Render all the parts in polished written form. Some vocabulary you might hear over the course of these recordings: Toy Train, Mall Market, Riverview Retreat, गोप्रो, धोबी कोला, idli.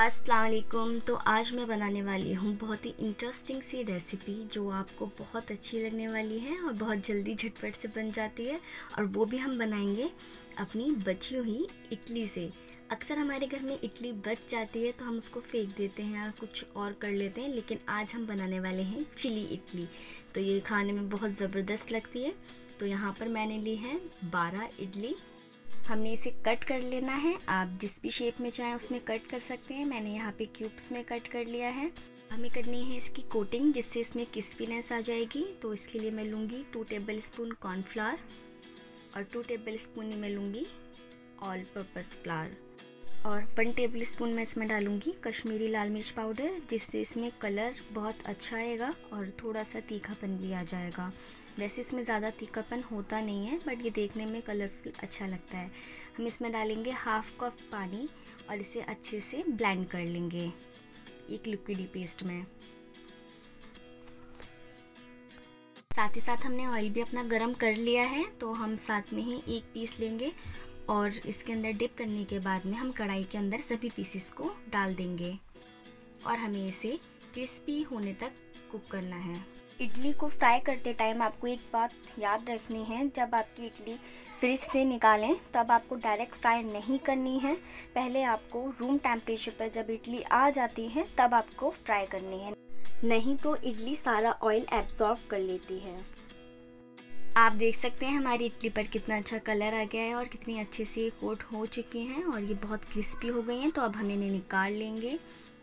अस्सलाम वालेकुम। तो आज मैं बनाने वाली हूँ बहुत ही इंटरेस्टिंग सी रेसिपी जो आपको बहुत अच्छी लगने वाली है और बहुत जल्दी झटपट से बन जाती है। और वो भी हम बनाएंगे अपनी बची हुई इडली से। अक्सर हमारे घर में इडली बच जाती है तो हम उसको फेंक देते हैं या कुछ और कर लेते हैं, लेकिन आज हम बनाने वाले हैं चिली इडली। तो ये खाने में बहुत ज़बरदस्त लगती है। तो यहाँ पर मैंने ली है 12 इडली। हमने इसे कट कर लेना है, आप जिस भी शेप में चाहें उसमें कट कर सकते हैं। मैंने यहाँ पे क्यूब्स में कट कर लिया है। हमें करनी है इसकी कोटिंग जिससे इसमें क्रिस्पीनेस आ जाएगी। तो इसके लिए मैं लूँगी 2 टेबलस्पून कॉर्नफ्लावर और 2 टेबलस्पून ही मैं लूँगी ऑल पर्पस फ्लावर और 1 टेबलस्पून मैं इसमें डालूँगी कश्मीरी लाल मिर्च पाउडर, जिससे इसमें कलर बहुत अच्छा आएगा और थोड़ा सा तीखापन भी आ जाएगा। वैसे इसमें ज़्यादा तीखापन होता नहीं है, बट ये देखने में कलरफुल अच्छा लगता है। हम इसमें डालेंगे 1/2 कप पानी और इसे अच्छे से ब्लेंड कर लेंगे एक लिक्विडी पेस्ट में। साथ ही साथ हमने ऑयल भी अपना गर्म कर लिया है, तो हम साथ में ही एक पीस लेंगे और इसके अंदर डिप करने के बाद में हम कढ़ाई के अंदर सभी पीसेस को डाल देंगे और हमें इसे क्रिस्पी होने तक कुक करना है। इडली को फ्राई करते टाइम आपको एक बात याद रखनी है, जब आपकी इडली फ्रिज से निकालें तब आपको डायरेक्ट फ्राई नहीं करनी है। पहले आपको रूम टेम्परेचर पर जब इडली आ जाती है तब आपको फ्राई करनी है, नहीं तो इडली सारा ऑयल एब्जॉर्ब कर लेती है। आप देख सकते हैं हमारी इडली पर कितना अच्छा कलर आ गया है और कितनी अच्छे से कोट हो चुकी हैं और ये बहुत क्रिस्पी हो गई हैं। तो अब हम इन्हें निकाल लेंगे।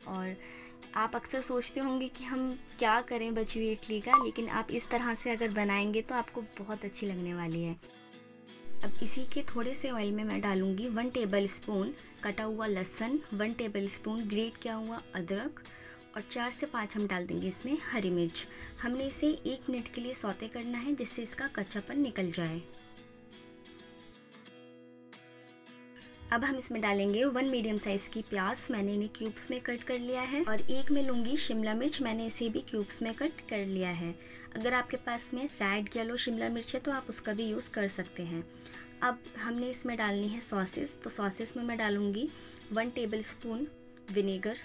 और आप अक्सर सोचते होंगे कि हम क्या करें बची हुई इडली का, लेकिन आप इस तरह से अगर बनाएंगे तो आपको बहुत अच्छी लगने वाली है। अब इसी के थोड़े से ऑयल में मैं डालूँगी 1 टेबलस्पून कटा हुआ लहसुन, 1 टेबलस्पून ग्रेट किया हुआ अदरक और 4 से 5 हम डाल देंगे इसमें हरी मिर्च। हमने इसे 1 मिनट के लिए सौते करना है जिससे इसका कच्चापन निकल जाए। अब हम इसमें डालेंगे 1 मीडियम साइज़ की प्याज, मैंने इन्हें क्यूब्स में कट कर लिया है। और 1 मैं लूँगी शिमला मिर्च, मैंने इसे भी क्यूब्स में कट कर लिया है। अगर आपके पास में रेड येलो शिमला मिर्च है तो आप उसका भी यूज़ कर सकते हैं। अब हमने इसमें डालनी है सॉसेस। तो सॉसेस में मैं डालूँगी 1 टेबलस्पून विनेगर,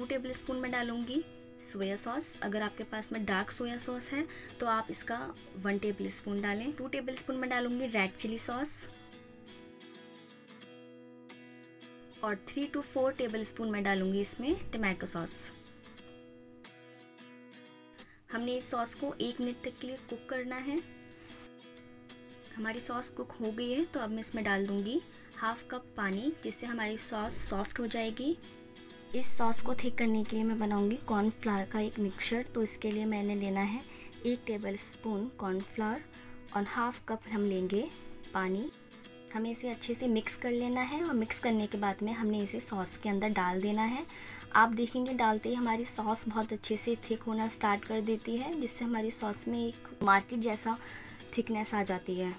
2 टेबलस्पून में डालूँगी सोया सॉस। अगर आपके पास में डार्क सोया सॉस है तो आप इसका 1 टेबलस्पून डालें। 2 टेबलस्पून में डालूँगी रेड चिली सॉस और 3 से 4 टेबलस्पून में डालूँगी इसमें टमाटो सॉस। हमने इस सॉस को 1 मिनट तक के लिए कुक करना है। हमारी सॉस कुक हो गई है, तो अब मैं इसमें डाल दूँगी 1/2 कप पानी जिससे हमारी सॉस सॉफ्ट हो जाएगी। इस सॉस को थिक करने के लिए मैं बनाऊंगी कॉर्नफ्लावर का एक मिक्सचर। तो इसके लिए मैंने लेना है 1 टेबलस्पून कॉर्नफ्लावर और 1/2 कप हम लेंगे पानी। हमें इसे अच्छे से मिक्स कर लेना है और मिक्स करने के बाद में हमने इसे सॉस के अंदर डाल देना है। आप देखेंगे डालते ही हमारी सॉस बहुत अच्छे से थिक होना स्टार्ट कर देती है, जिससे हमारी सॉस में एक मार्केट जैसा थिकनेस आ जाती है।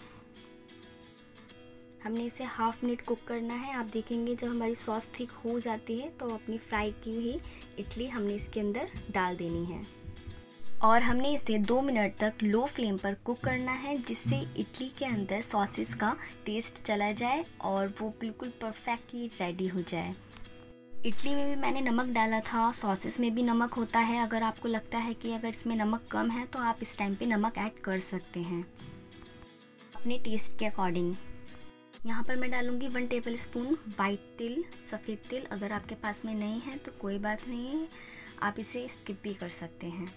हमने इसे 1/2 मिनट कुक करना है। आप देखेंगे जब हमारी सॉस थिक हो जाती है तो अपनी फ्राई की हुई इडली हमने इसके अंदर डाल देनी है और हमने इसे 2 मिनट तक लो फ्लेम पर कुक करना है, जिससे इडली के अंदर सॉसेस का टेस्ट चला जाए और वो बिल्कुल परफेक्टली रेडी हो जाए। इडली में भी मैंने नमक डाला था, सॉसेस में भी नमक होता है। अगर आपको लगता है कि अगर इसमें नमक कम है तो आप इस टाइम पर नमक ऐड कर सकते हैं अपने टेस्ट के अकॉर्डिंग। यहाँ पर मैं डालूँगी 1 टेबलस्पून वाइट तिल, सफ़ेद तिल। अगर आपके पास में नहीं है तो कोई बात नहीं है, आप इसे स्किप भी कर सकते हैं।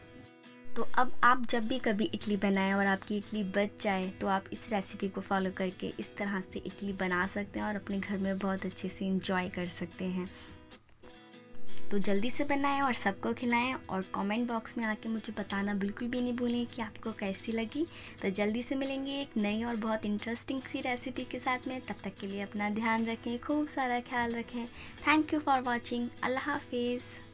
तो अब आप जब भी कभी इडली बनाएं और आपकी इडली बच जाए तो आप इस रेसिपी को फॉलो करके इस तरह से इडली बना सकते हैं और अपने घर में बहुत अच्छे से इंजॉय कर सकते हैं। तो जल्दी से बनाएं और सबको खिलाएं और कमेंट बॉक्स में आके मुझे बताना बिल्कुल भी नहीं भूलें कि आपको कैसी लगी। तो जल्दी से मिलेंगे एक नई और बहुत इंटरेस्टिंग सी रेसिपी के साथ में। तब तक के लिए अपना ध्यान रखें, खूब सारा ख्याल रखें। Thank you for watching. अल्लाह हाफिज़।